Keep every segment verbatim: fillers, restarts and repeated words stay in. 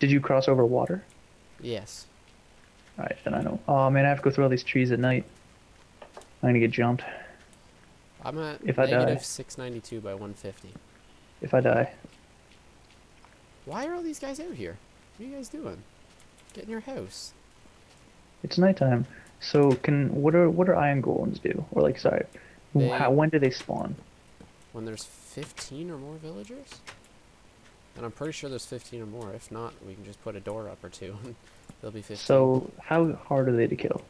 Did you cross over water? Yes. Alright, then I know. Oh man, I have to go through all these trees at night. I'm gonna get jumped. I'm at if negative I die. six ninety-two by one fifty. If I die. Why are all these guys out here? What are you guys doing? Get in your house. It's nighttime. So can what are what are iron golems do? Or like sorry, they, how, when do they spawn? When there's fifteen or more villagers. And I'm pretty sure there's fifteen or more. If not, we can just put a door up or two. There'll be fifteen. So how hard are they to kill?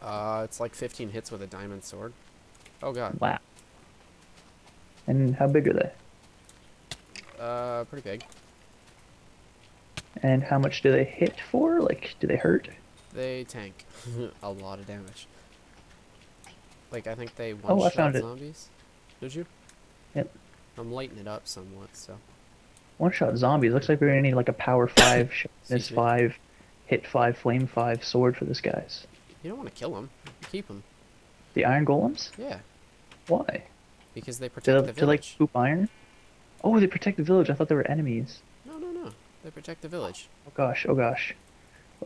Uh, it's like fifteen hits with a diamond sword. Oh god. Wow. And how big are they? Uh, pretty big. And how much do they hit for? Like, do they hurt? They tank a lot of damage. Like, I think they one-shot oh, I found zombies. It. Did you? Yep. I'm lighting it up somewhat, so. One-shot zombies. Looks like we're gonna need like a power five, sharpness five, hit five, flame five sword for this guys. You don't want to kill them. You keep them. The iron golems? Yeah. Why? Because they protect do, the village. To like scoop iron? Oh, they protect the village. I thought they were enemies. No, no, no. They protect the village. Oh gosh, oh gosh.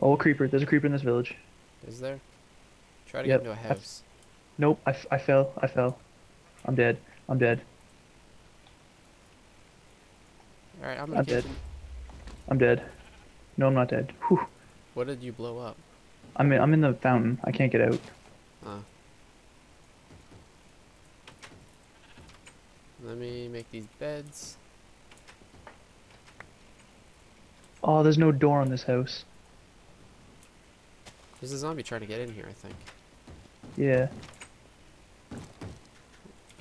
Oh, a creeper. There's a creeper in this village. Is there? Try to yep. get into a house. I nope, I, I fell. I fell. I'm dead. I'm dead. Alright, I'm, I'm dead. Them. I'm dead. No, I'm not dead. Whew. What did you blow up? I'm in, I'm in the fountain. I can't get out. Uh. Let me make these beds. Oh, there's no door on this house. There's a zombie trying to get in here, I think. Yeah.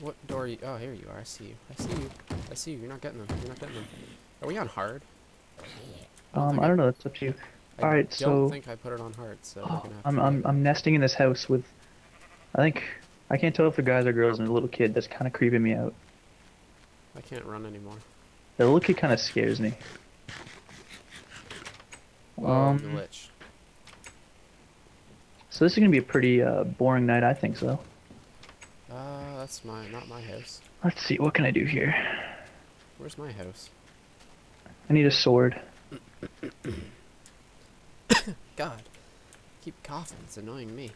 What door are you? Oh, here you are. I see you. I see you. I see you. You're not getting them. You're not getting them. Are we on hard? I um, I don't I... know. It's up to you. I All right, don't so. Don't think I put it on hard, so. Oh, gonna have I'm to I'm I'm nesting in this house with. I think I can't tell if the guys are girls and a little kid. That's kind of creeping me out. I can't run anymore. The little kid kind of scares me. Oh, um. Glitch. So this is gonna be a pretty uh, boring night, I think so. Uh, that's my not my house. Let's see, what can I do here? Where's my house? I need a sword. God, keep coughing. It's annoying me.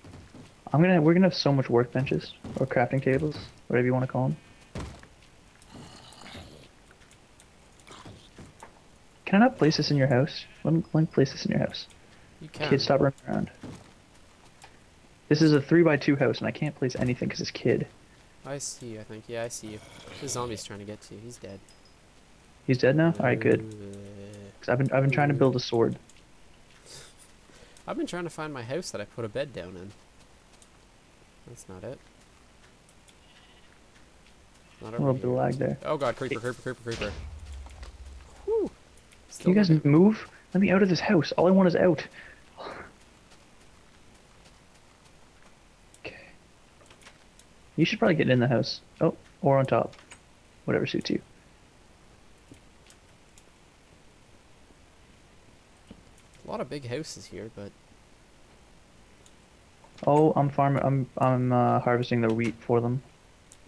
I'm gonna we're gonna have so much workbenches or crafting tables, whatever you want to call them. Can I not place this in your house? Let me, let me place this in your house. You can. Kids, stop running around. This is a three by two house, and I can't place anything because it's kid. I see you, I think. Yeah, I see you. The zombie's trying to get to you. He's dead. He's dead now? Alright, good. Because I've been, I've been trying to build a sword. I've been trying to find my house that I put a bed down in. That's not it. Not a little bit of lag there. Oh god, creeper, creeper, creeper, creeper. Whew. Can you guys move? Let me out of this house. All I want is out. You should probably get in the house. Oh, or on top. Whatever suits you. A lot of big houses here, but oh, I'm farming. I'm I'm uh, harvesting the wheat for them.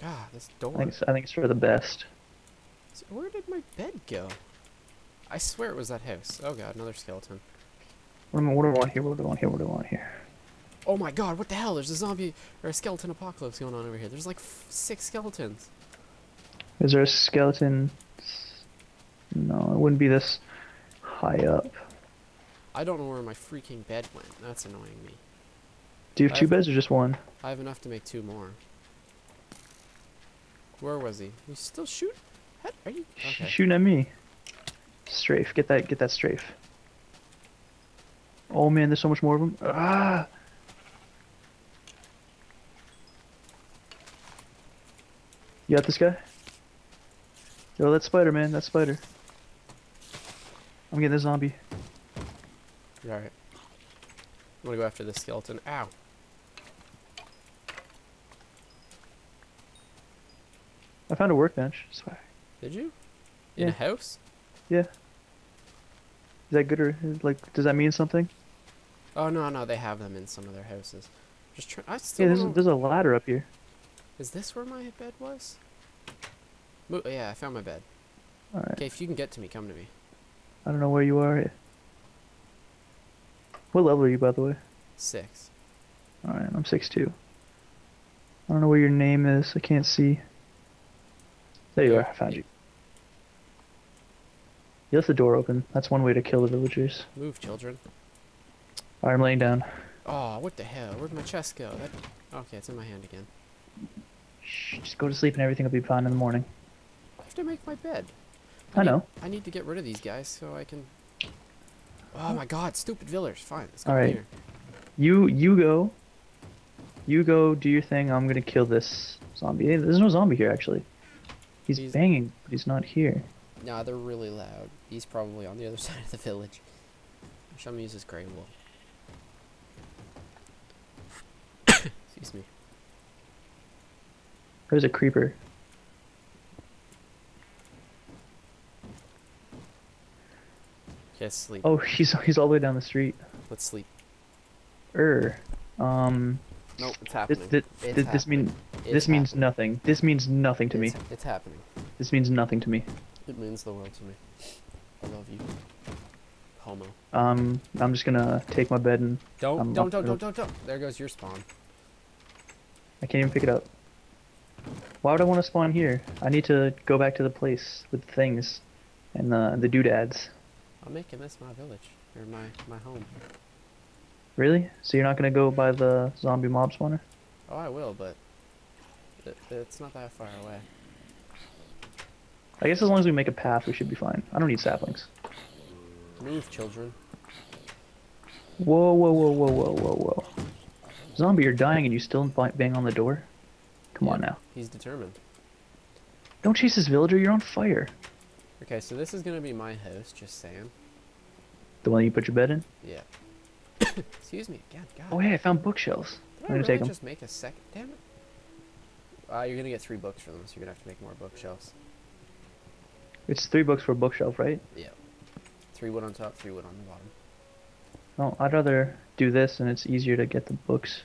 Ah, this door. I think it's, I think it's for the best. So where did my bed go? I swear it was that house. Oh god, another skeleton. What do I, what do I want here? What do I want here? What do I want here? Oh my god, what the hell? There's a zombie or a skeleton apocalypse going on over here. There's like f six skeletons. Is there a skeleton? No, it wouldn't be this high up. I don't know where my freaking bed went. That's annoying me. Do you have I two have beds or just one? I have enough to make two more. Where was he? You still shoot? How are you okay. shooting at me? Strafe, get that, get that strafe. Oh man, there's so much more of them. Ah! You got this guy? Yo, that's Spider, man. That's Spider. I'm getting this zombie. Alright. I'm gonna go after this skeleton. Ow! I found a workbench. Sorry. Did you? In yeah. a house? Yeah. Is that good or, like, does that mean something? Oh, no, no. They have them in some of their houses. Just try I still yeah, there's, there's a ladder up here. Is this where my bed was? Mo yeah, I found my bed. Alright. Okay, if you can get to me, come to me. I don't know where you are. What level are you, by the way? Six. Alright, I'm six too. I don't know where your name is. I can't see. There you are. I found you. You left the door open. That's one way to kill the villagers. Move, children. Alright, I'm laying down. Oh, what the hell? Where'd my chest go? That... Okay, it's in my hand again. Shh, just go to sleep and everything will be fine in the morning. I have to make my bed. I, I need, know. I need to get rid of these guys so I can... Oh my god, stupid villagers. Fine, let's go. All right. Here. You, you go. You go, do your thing. I'm gonna kill this zombie. Hey, there's no zombie here, actually. He's, he's banging, but he's not here. Nah, they're really loud. He's probably on the other side of the village. I'm just gonna use this gray wool. Excuse me. There's a creeper. Yes, sleep. Oh, he's he's all the way down the street. Let's sleep. Er, um. Nope, it's happening. This, this, it's this happening. mean it's this means happening. nothing. This means nothing to it's, me. It's happening. This means nothing to me. It means the world to me. I love you, homo. Um, I'm just gonna take my bed and. Don't um, don't don't don't don't don't. There goes your spawn. I can't even pick it up. Why would I want to spawn here? I need to go back to the place with things, and the the doodads. I'm making this my village, or my, my home. Really? So you're not going to go by the zombie mob spawner? Oh, I will, but it, it's not that far away. I guess as long as we make a path, we should be fine. I don't need saplings. Move, children. Whoa, whoa, whoa, whoa, whoa, whoa, whoa. Zombie, you're dying and you still bang on the door? Come yeah, on now. He's determined. Don't chase this villager, you're on fire. Okay, so this is going to be my house, just saying. The one you put your bed in? Yeah. Excuse me again, God. Oh, hey, I found bookshelves. Did I'm going to really take them. just make a second? Damn it. Uh, you're going to get three books for them, so you're going to have to make more bookshelves. It's three books for a bookshelf, right? Yeah. Three wood on top, three wood on the bottom. Well, I'd rather do this, and it's easier to get the books.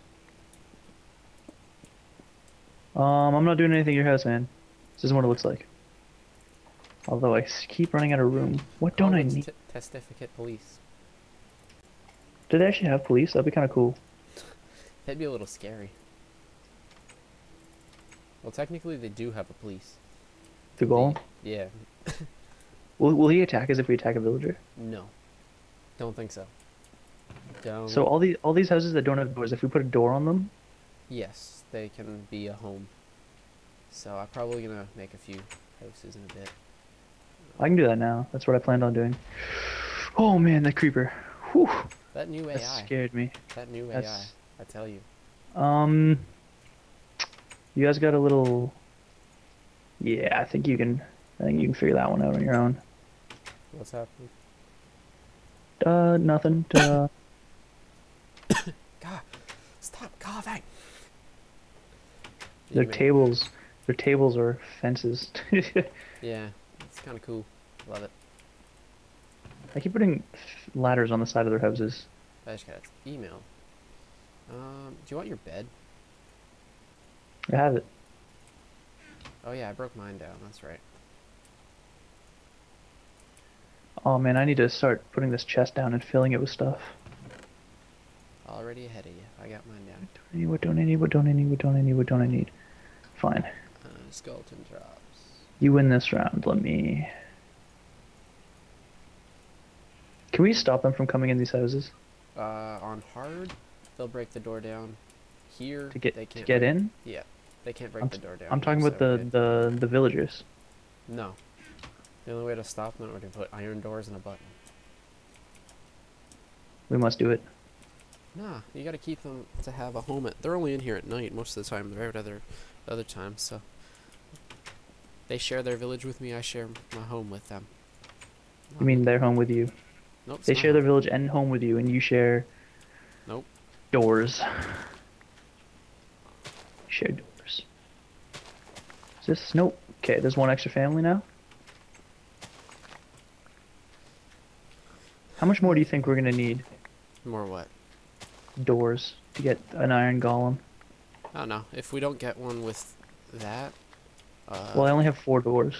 Um, I'm not doing anything in your house, man. This isn't what it looks like. Although I keep running out of room. What don't oh, I need? Testificate police. Do they actually have police? That'd be kind of cool. That'd be a little scary. Well, technically they do have a police. The golem? Yeah. will, will he attack us if we attack a villager? No. Don't think so. Don't. So all, the, all these houses that don't have doors, if we put a door on them? Yes, they can be a home. So I'm probably going to make a few houses in a bit. I can do that now. That's what I planned on doing. Oh man, that creeper. Whew. That new A I. That scared me. That new That's... A I, I tell you. Um, you guys got a little... Yeah, I think you can I think you can figure that one out on your own. What's happening? Uh, nothing. Duh. God, stop coughing. Their tables, it? their tables are fences. Yeah. It's kind of cool. Love it. I keep putting ladders on the side of their houses. I just got an email. Um, do you want your bed? I have it. Oh yeah, I broke mine down. That's right. Oh man, I need to start putting this chest down and filling it with stuff. Already ahead of you. I got mine down. What don't I need? What don't I need? What don't I need? What don't I need? What don't I need? Fine. Uh, skeleton drop. You win this round, let me... Can we stop them from coming in these houses? Uh, on hard, they'll break the door down. Here, to get, they can't... To get break, in? Yeah, they can't break I'm, the door down. I'm talking about so the, the, the villagers. No. The only way to stop them would be to put iron doors and a button. We must do it. Nah, you gotta keep them to have a home. At, they're only in here at night most of the time. They're out other, other times, so... They share their village with me, I share my home with them. You mean their home with you? Nope. They share their village and home with you, and you share... Nope. Doors. Share doors. Is this... Nope. Okay, there's one extra family now. How much more do you think we're gonna need? More what? Doors. To get an iron golem. I don't know. If we don't get one with that... Uh, well, I only have four doors.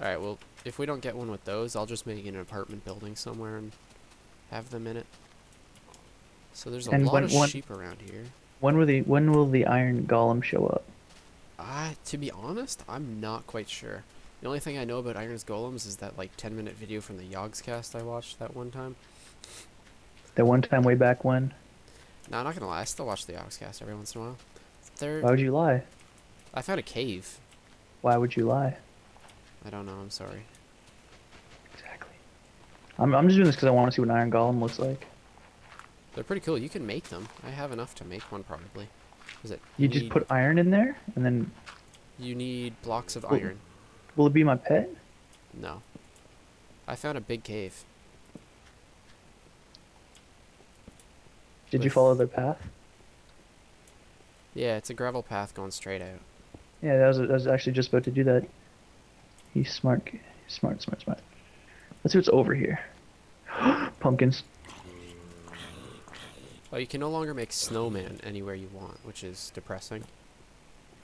Alright, well, if we don't get one with those, I'll just make an apartment building somewhere and have them in it. So there's a and lot when, of when, sheep around here. When will the when will the iron golem show up? Ah, to be honest, I'm not quite sure. The only thing I know about iron golems is that like ten minute video from the Yogscast I watched that one time. That one time way back when? No, I'm not gonna lie. I still watch the Yogscast every once in a while. They're... Why would you lie? I found a cave. Why would you lie? I don't know. I'm sorry. Exactly. I'm I'm just doing this because I want to see what an iron golem looks like. They're pretty cool. You can make them. I have enough to make one probably. Is it? You need... just put iron in there and then. You need blocks of will, iron. Will it be my pet? No. I found a big cave. Did with... you follow their path? Yeah, it's a gravel path going straight out. Yeah, that was, I was actually just about to do that. He's smart, smart, smart, smart. Let's see what's over here. Pumpkins. Oh, you can no longer make snowmen anywhere you want, which is depressing.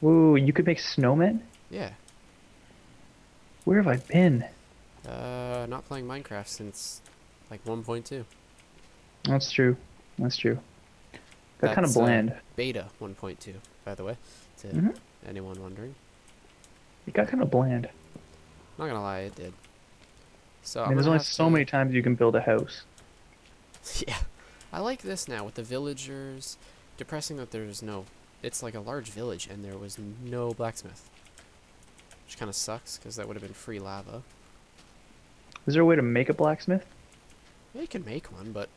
Whoa, you could make snowmen? Yeah. Where have I been? Uh, not playing Minecraft since like one point two. That's true. That's true. Got kind of bland. Uh, beta one point two, by the way, to mm-hmm. anyone wondering. It got kind of bland. Not gonna lie, it did. So I mean, there's only so to... many times you can build a house. Yeah, I like this now with the villagers. Depressing that there's no. It's like a large village and there was no blacksmith, which kind of sucks because that would have been free lava. Is there a way to make a blacksmith? Yeah, you can make one, but.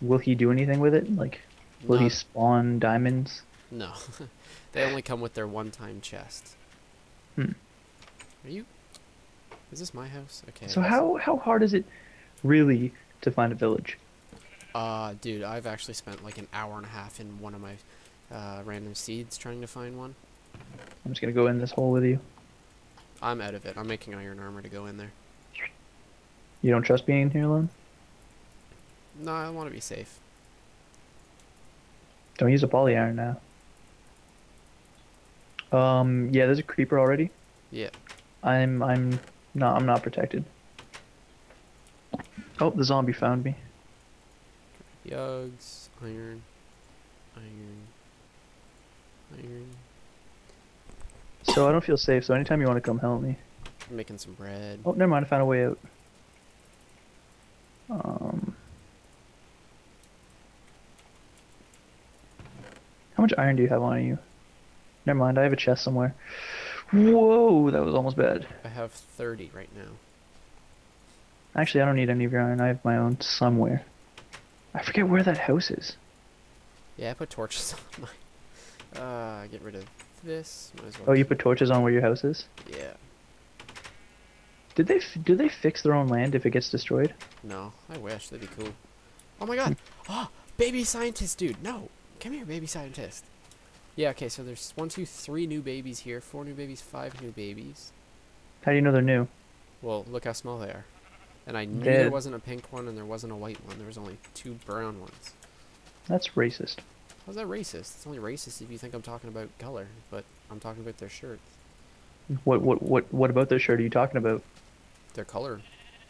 Will he do anything with it? Like, will no. he spawn diamonds? No. They only come with their one-time chest. Hmm. Are you... Is this my house? Okay. So how, how hard is it really to find a village? Uh, dude, I've actually spent like an hour and a half in one of my uh, random seeds trying to find one. I'm just going to go in this hole with you. I'm out of it. I'm making iron armor to go in there. You don't trust being in here alone? No, I want to be safe. Don't use a poly iron now. Um, yeah, there's a creeper already. Yeah. I'm, I'm, no, I'm not protected. Oh, the zombie found me. Yogs, iron, iron, iron. So I don't feel safe, so anytime you want to come help me. I'm making some bread. Oh, never mind, I found a way out. Um... How much iron do you have on you? Never mind, I have a chest somewhere. Whoa, that was almost bad. I have thirty right now. Actually, I don't need any of your iron. I have my own somewhere. I forget where that house is. Yeah, I put torches on mine. Uh, get rid of this. Might as well. Oh, you put torches on where your house is? Yeah. Did they f do they fix their own land if it gets destroyed? No, I wish. That'd be cool. Oh my god! Oh, baby scientist dude, no! Come here, baby scientist. Yeah, okay, so there's one, two, three new babies here, four new babies, five new babies. How do you know they're new? Well, look how small they are. And I knew Dead. there wasn't a pink one and there wasn't a white one. There was only two brown ones. That's racist. How's that racist? It's only racist if you think I'm talking about color, but I'm talking about their shirts. What what what what about their shirt are you talking about? Their color.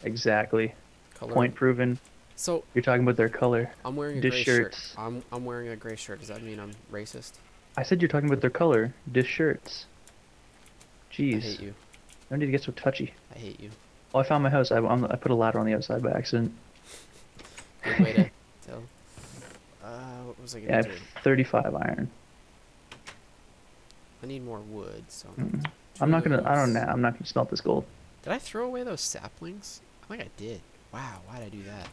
Exactly. Color. Point proven. So you're talking about their color. I'm wearing a gray shirt. I'm I'm wearing a gray shirt. Does that mean I'm racist? I said you're talking about their color. Dish shirts. Jeez. I hate you. I don't need to get so touchy. I hate you. Oh, I found my house. I I'm, I put a ladder on the outside by accident. Good way to tell. Uh, what was I gonna yeah, do? I have thirty-five iron. I need more wood. So mm. I'm not gonna. I don't know. I'm not gonna smelt this gold. Did I throw away those saplings? I think I did. Wow. Why did I do that?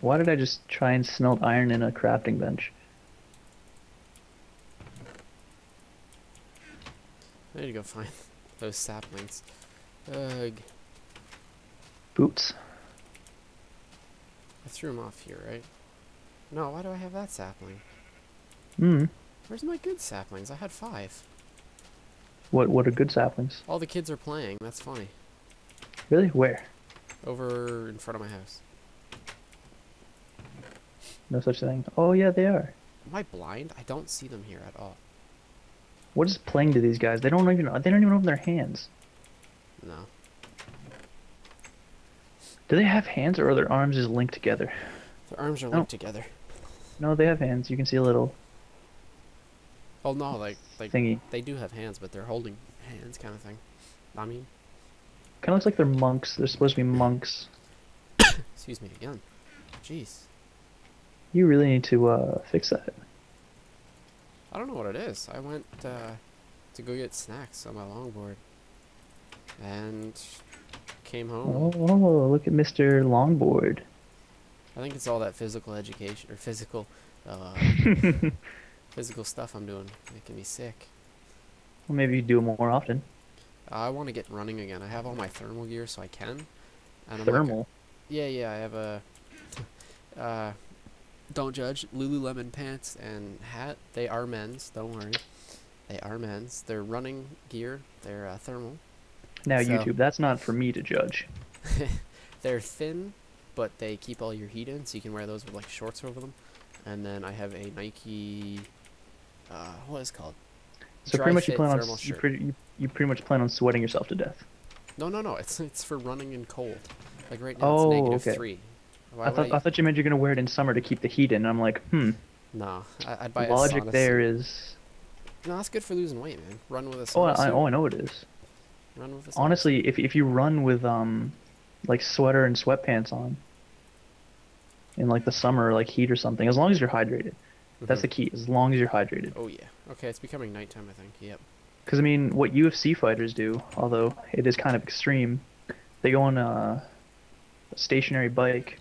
Why did I just try and smelt iron in a crafting bench? I need to go find those saplings. Ugh. Boots. I threw them off here, right? No, why do I have that sapling? Hmm. Where's my good saplings? I had five. What What are good saplings? All the kids are playing. That's funny. Really? Where? Over in front of my house. No such thing. Oh yeah, they are. Am I blind? I don't see them here at all. What is playing to these guys? They don't even. They don't even open their hands. No. Do they have hands, or are their arms just linked together? Their arms are linked oh. together. No, they have hands. You can see a little. Oh no, like like thingy. They do have hands, but they're holding hands, kind of thing. I mean, kind of looks like they're monks. They're supposed to be monks. Excuse me again. Jeez. You really need to uh, fix that. I don't know what it is. I went uh, to go get snacks on my longboard, and came home. Oh, oh, look at Mister Longboard. I think it's all that physical education or physical, uh, physical stuff I'm doing, making me sick. Well, maybe you do it more often. I want to get running again. I have all my thermal gear, so I can. And thermal. I'm like, yeah, yeah. I have a. Uh, Don't judge. Lululemon pants and hat. They are men's. Don't worry. They are men's. They're running gear. They're uh, thermal. Now, so, YouTube, that's not for me to judge. They're thin, but they keep all your heat in, so you can wear those with like shorts over them. And then I have a Nike. Uh, what is it called? So Dry pretty much you plan on you pretty, you, you pretty much plan on sweating yourself to death. No, no, no. It's it's for running in cold. Like right now, oh, it's negative okay. three. I thought, I, I thought you meant you're gonna wear it in summer to keep the heat in. And I'm like, hmm. No, I, I'd buy. Logic a there suit. Is. No, that's good for losing weight, man. Run with a. Sauna oh, I, oh, I know it is. Run with a. Honestly, suit. if if you run with um, like sweater and sweatpants on. In like the summer, like heat or something, as long as you're hydrated, mm-hmm. that's the key. As long as you're hydrated. Oh yeah. Okay, it's becoming nighttime, I think. Yep. Because I mean, what U F C fighters do, although it is kind of extreme, they go on a, a stationary bike.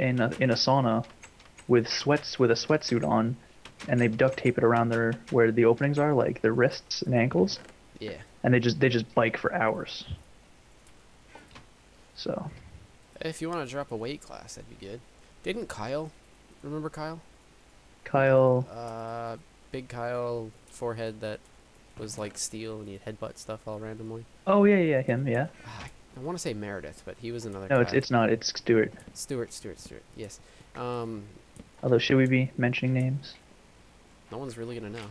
In a, in a sauna, with sweats with a sweatsuit on, and they duct tape it around their where the openings are, like their wrists and ankles. Yeah. And they just they just bike for hours. So. If you want to drop a weight class, that'd be good. Didn't Kyle? Remember Kyle? Kyle. Uh, big Kyle, forehead that was like steel, and he'd headbutt stuff all randomly. Oh yeah, yeah, him, yeah. I want to say Meredith, but he was another No, guy. it's it's not. It's Stewart. Stewart, Stewart, Stewart. Yes. Um, Although, should we be mentioning names? No one's really going to know.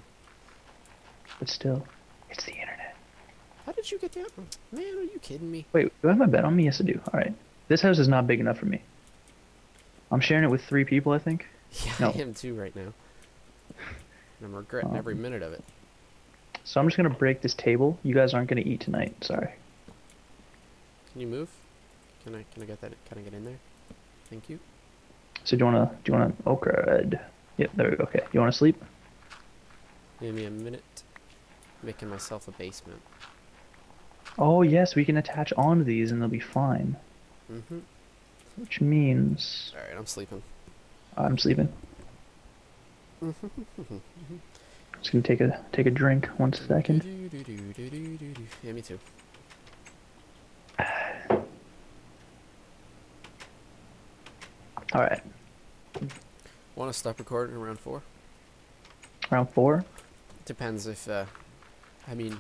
But still, it's the internet. How did you get that? Man, are you kidding me? Wait, do I have my bed on me? Yes, I do. All right. This house is not big enough for me. I'm sharing it with three people, I think. Yeah, no. I am too right now. And I'm regretting um, every minute of it. So I'm just going to break this table. You guys aren't going to eat tonight. Sorry. Can you move? Can I can I get that? Can I get in there? Thank you. So do you wanna do you wanna? Oh crud! Yep, there we go. Okay, you wanna sleep? Give me a minute. Making myself a basement. Oh yes, we can attach onto these and they'll be fine. Mhm. Which means. All right, I'm sleeping. I'm sleeping. Just gonna take a take a drink. One second. Yeah, me too. All right. Want to stop recording around four? Around four? Depends if, uh, I mean.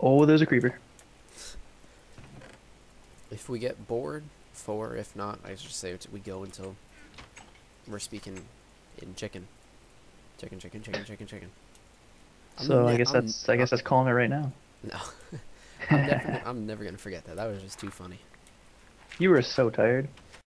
Oh, there's a creeper. If we get bored, four. If not, I just say we go until we're speaking in chicken, chicken, chicken, chicken, chicken, chicken. I'm so I guess I'm, that's I guess I'm, that's calling it right now. No, I'm, I'm never gonna forget that. That was just too funny. You were so tired.